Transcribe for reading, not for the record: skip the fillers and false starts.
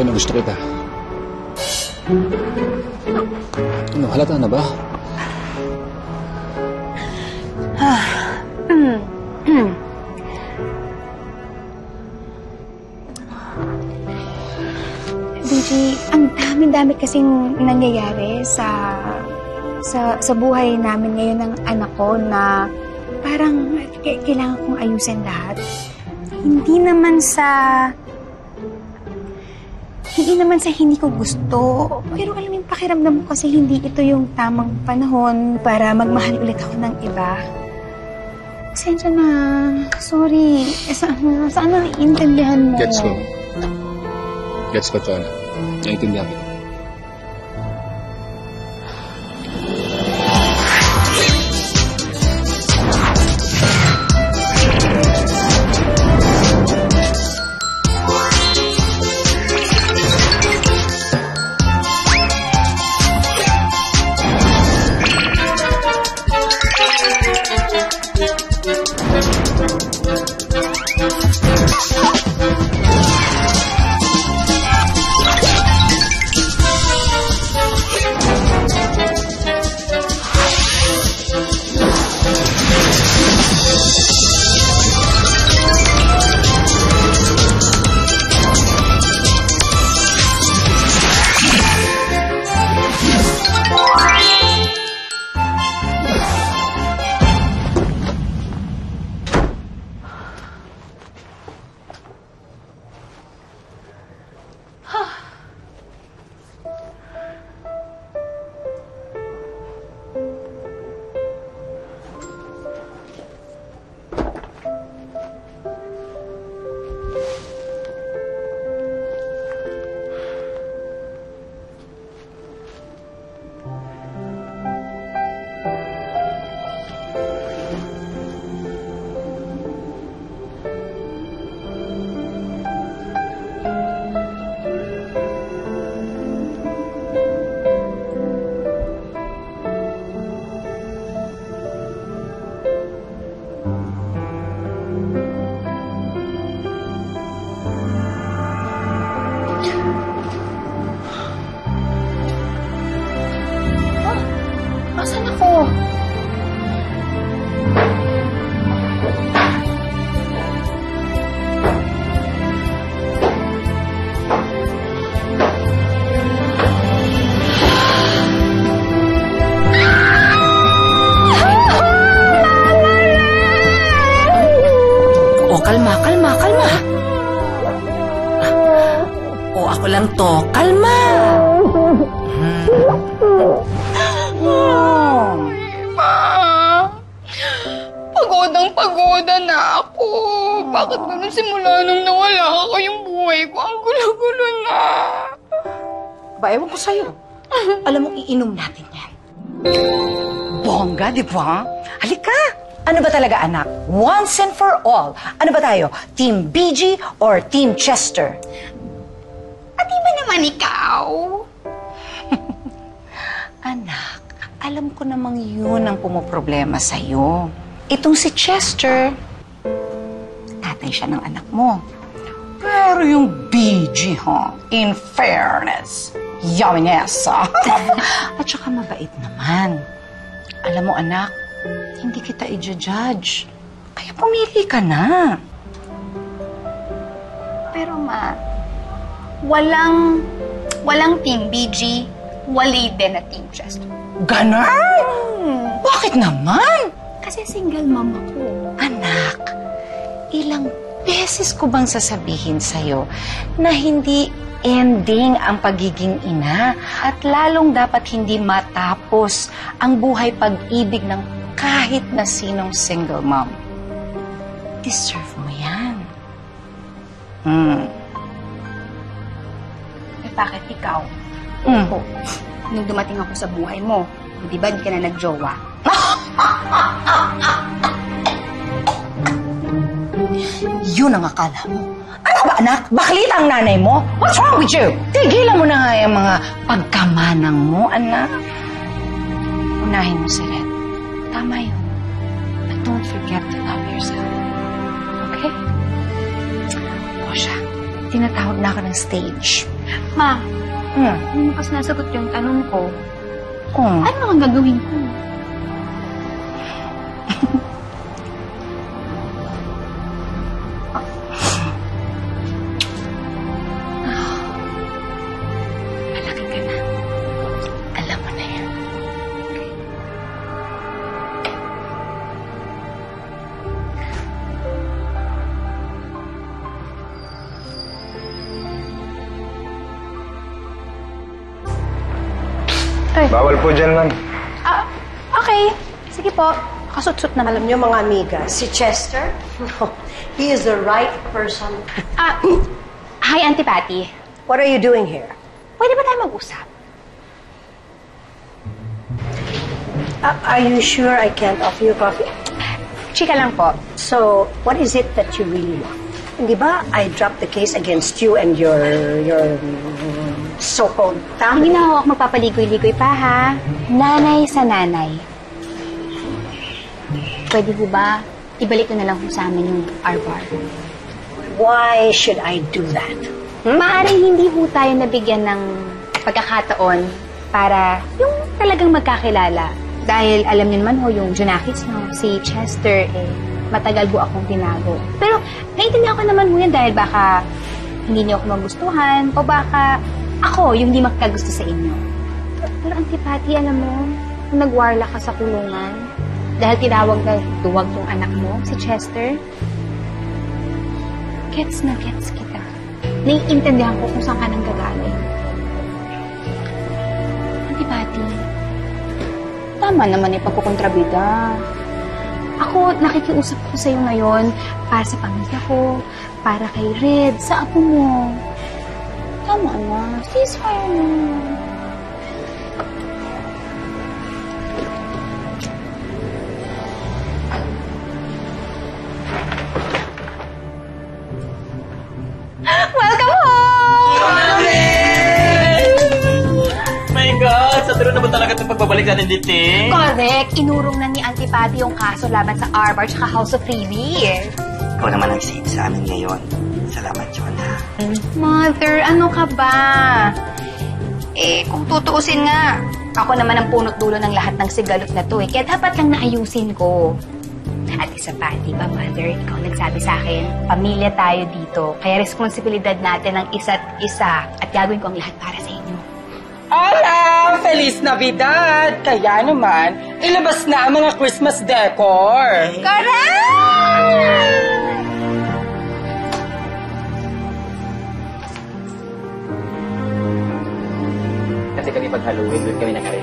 Ito na gusto kita. Ano, halata na ba? DJ, ang dami-dami kasing nangyayari sa buhay namin ngayon ng anak ko na parang kailangan kong ayusin lahat. Hindi naman sa hindi ko gusto, pero alam yung pakiramdam ko kasi hindi ito yung tamang panahon para magmahal ulit ako ng iba. Pasensya na. Sorry. Saan na iintindihan mo? Gets ko. Gets ko to, anak. Naintindihan kita. Diba? Halika! Ano ba talaga, anak? Once and for all. Ano ba tayo? Team BG or Team Chester? Ati ba naman ikaw? Anak, alam ko namang yun ang pumoproblema sa'yo. Itong si Chester, tatay siya ng anak mo. Pero yung BG, ha? In fairness, yumminess, ha? At saka mabait naman. Alam mo, anak, hindi kita i-judge. Kaya pumili ka na. Pero, ma, walang Team BG, wali din na Team Chester. Ganon? Bakit naman? Kasi single mama ko. Anak, ilang beses ko bang sasabihin sa'yo na hindi ending ang pagiging ina at lalong dapat hindi matapos ang buhay pag-ibig ng kahit na sinong single mom. Deserve mo yan. Eh, bakit ikaw? Ako, nung dumating ako sa buhay mo, di ba hindi ka na nag-jowa? Yun ang akala mo. Ano ba, anak? Baklita ang nanay mo? What's wrong with you? Tigilan mo na nga yung mga pagkamanang mo, anak. Unahin mo si Red. Tama yun. But don't forget to love yourself. Okay? O siya, tinatawag na ako ng stage Ma, hindi mo kasi nasagot yung tanong ko. Ano ang gagawin ko? Malaki ka na. Alam mo na yan. Bawal po dyan, ma'am. Okay. Sige po. Kasutsut na. Alam niyo, mga amiga, si Chester, he is the right person. Hi, Auntie Patty. What are you doing here? Pwede ba tayo mag-usap? Are you sure I can't offer you coffee? Chika lang po. So, what is it that you really want? Hindi ba I dropped the case against you and your so-called family? Hindi na ako magpapaligoy-ligoy pa, ha? Nanay sa nanay. Pwede po ba ibalik na lang po sa amin yung R-Bar? Why should I do that? Maaring hindi po tayo nabigyan ng pagkakataon para yung talagang magkakilala. Dahil alam niyo naman ho, yung Junakis, no? Si Chester, eh, matagal po akong tinago. Pero naiintindihan ko naman mo yan dahil baka hindi niyo ako magustuhan o baka ako yung hindi makakagusto sa inyo. Pero Auntie Patty, alam mo, nag-warla ka sa kulungan. Dahil tinawag na duwag yung anak mo, si Chester. Gets na gets kita. Naiintindihan ko kung saan ka nang gagaling. Auntie Patty, tama naman yung pagkukontrabida. Ako, nakikiusap ko sa'yo ngayon para sa pamilya ko, para kay Red, sa apo mo. Tama na, ceasefire na. Balikan ng dating. Correct. Inurong na ni Auntie Patty yung kaso laban sa R-Bar tsaka House of Freebie. Ikaw naman ang said sa amin ngayon. Salamat, John. Mother, ano ka ba? Eh, kung tutuusin nga, ako naman ang punot dulo ng lahat ng sigalot na to eh. Kaya dapat lang naayusin ko. At isa pa, di ba, Mother? Ikaw nagsabi sa akin, pamilya tayo dito. Kaya responsibilidad natin ang isa't isa. At gagawin ko ang lahat para sa inyo. Hola! Feliz Navidad! Kaya naman, ilabas na ang mga Christmas decor! Correct! Kasi kami pag Halloween, doon kami nakarin.